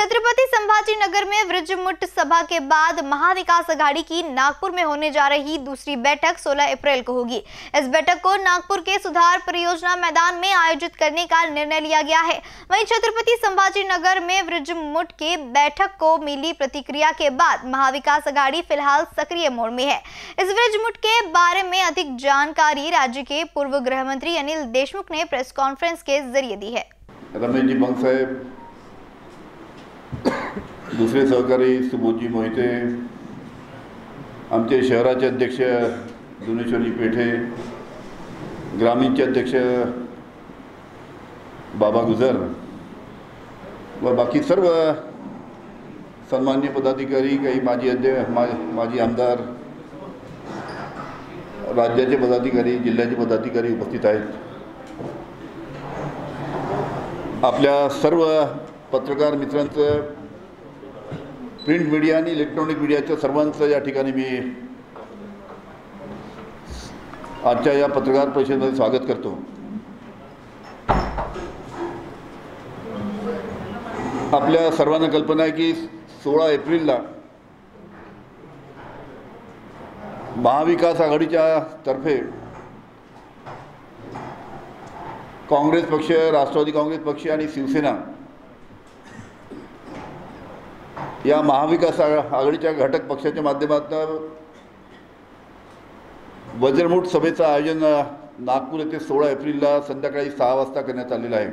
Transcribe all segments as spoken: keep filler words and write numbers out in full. छत्रपति संभाजी नगर में वज्रमुठ सभा के बाद महाविकास आघाड़ी की नागपुर में होने जा रही दूसरी बैठक सोलह अप्रैल को होगी। इस बैठक को नागपुर के सुधार परियोजना मैदान में आयोजित करने का निर्णय लिया गया है। वहीं छत्रपति संभाजी नगर में वज्रमुठ के बैठक को मिली प्रतिक्रिया के बाद महाविकास आघाड़ी फिलहाल सक्रिय मोड में है। इस वज्रमुठ के बारे में अधिक जानकारी राज्य के पूर्व गृह मंत्री अनिल देशमुख ने प्रेस कॉन्फ्रेंस के जरिए दी है। दुसरे सहकारी सुबोधजी मोहिते, आमचे शहराचे अध्यक्ष दुनेश्वरजी पेठे, ग्रामीणचे अध्यक्ष बाबा गुजर व बाकी सर्व सन्मान्य पदाधिकारी, काही माजी अध्यक्ष मा, माजी आमदार, राज्याचे पदाधिकारी, जिल्ह्याचे पदाधिकारी उपस्थित आहेत। आपल्या सर्व पत्रकार मित्रांचं, प्रिंट मीडिया आणि इलेक्ट्रॉनिक मीडियाच्या सर्वांचं या ठिकाणी मी आजच्या या पत्रकार परिषदेमध्ये स्वागत करतो। आपल्या सर्वांना कल्पना आहे की सोळा एप्रिलला महाविकास आघाडीच्या तर्फे काँग्रेस पक्ष, राष्ट्रवादी काँग्रेस पक्ष आणि शिवसेना या महाविकास आघाडीच्या घटक पक्षाच्या माध्यमातून वज्रमुठ सभेचं आयोजन नागपूर येथे सोळा एप्रिलला संध्याकाळी सहा वाजता करण्यात आलेलं आहे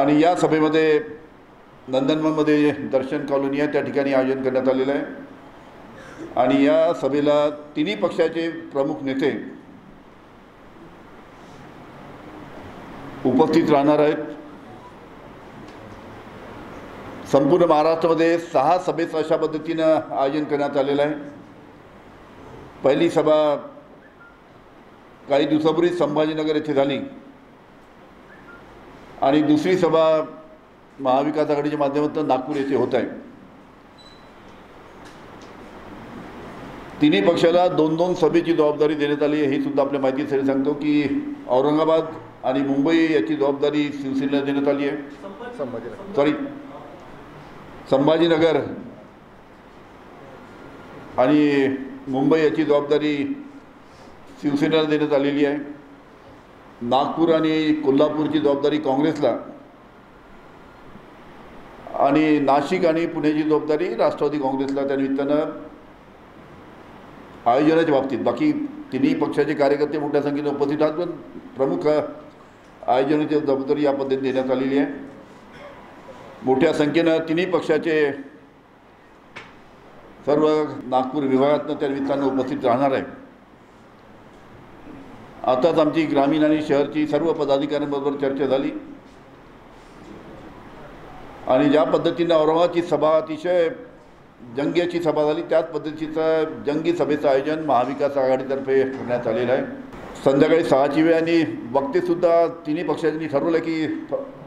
आणि या सभेमध्ये नंदनवनमध्ये दर्शन कॉलनी आहे त्या ठिकाणी आयोजन करण्यात आलेलं आहे आणि या सभेला तिन्ही पक्षाचे प्रमुख नेते उपस्थित राहणार आहेत। संपूर्ण महाराष्ट्रामध्ये सहा सभेचं अशा पद्धतीनं आयोजन करण्यात आलेलं आहे। पहिली सभा काही दिवसापूर्वी संभाजीनगर येथे झाली आणि दुसरी सभा महाविकास आघाडीच्या माध्यमातून नागपूर येथे होत आहे। तिन्ही पक्षाला दोन दोन सभेची जबाबदारी देण्यात आली आहे। हे सुद्धा आपल्या माहितीसाठी सांगतो की औरंगाबाद आणि मुंबई याची जबाबदारी शिवसेनेला देण्यात आली आहे। संभाजीनगर सॉरी संभाजीनगर आणि मुंबई याची जबाबदारी शिवसेनेला देण्यात आलेली आहे। नागपूर आणि कोल्हापूरची जबाबदारी काँग्रेसला आणि नाशिक आणि पुणेची जबाबदारी राष्ट्रवादी काँग्रेसला त्या निमित्तानं आयोजनाच्या बाबतीत बाकी तिन्ही पक्षाचे कार्यकर्ते मोठ्या संख्येने उपस्थित आहेत पण प्रमुख आयोजनाची जबाबदारी या पद्धतीने देण्यात आलेली आहे। मोठ्या संख्येने तिन्ही पक्षाचे सर्व नागपूर विभागातून त्या निमित्तानं उपस्थित राहणार आहे। आताच आमची ग्रामीण आणि शहरची सर्व पदाधिकाऱ्यांबरोबर चर्चा झाली आणि ज्या पद्धतीने औरंगाबादची सभा अतिशय जंगीची सभा झाली त्याच पद्धतीचं जंगी सभेचं आयोजन महाविकास आघाडीतर्फे करण्यात आलेलं आहे। संध्याकाळी सहाची वेळ आणि वक्तेसुद्धा तिन्ही पक्षांनी ठरवलं की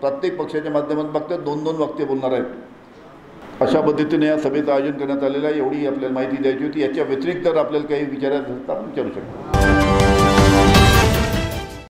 प्रत्येक पक्षाच्या माध्यमातून फक्त दोन दोन वक्ते बोलणार आहेत। अशा पद्धतीने या सभेचं आयोजन करण्यात आलेलं आहे। एवढी आपल्याला माहिती द्यायची होती। याच्या व्यतिरिक्त जर आपल्याला काही विचारायचं असेल तर आपण विचारू शकतो।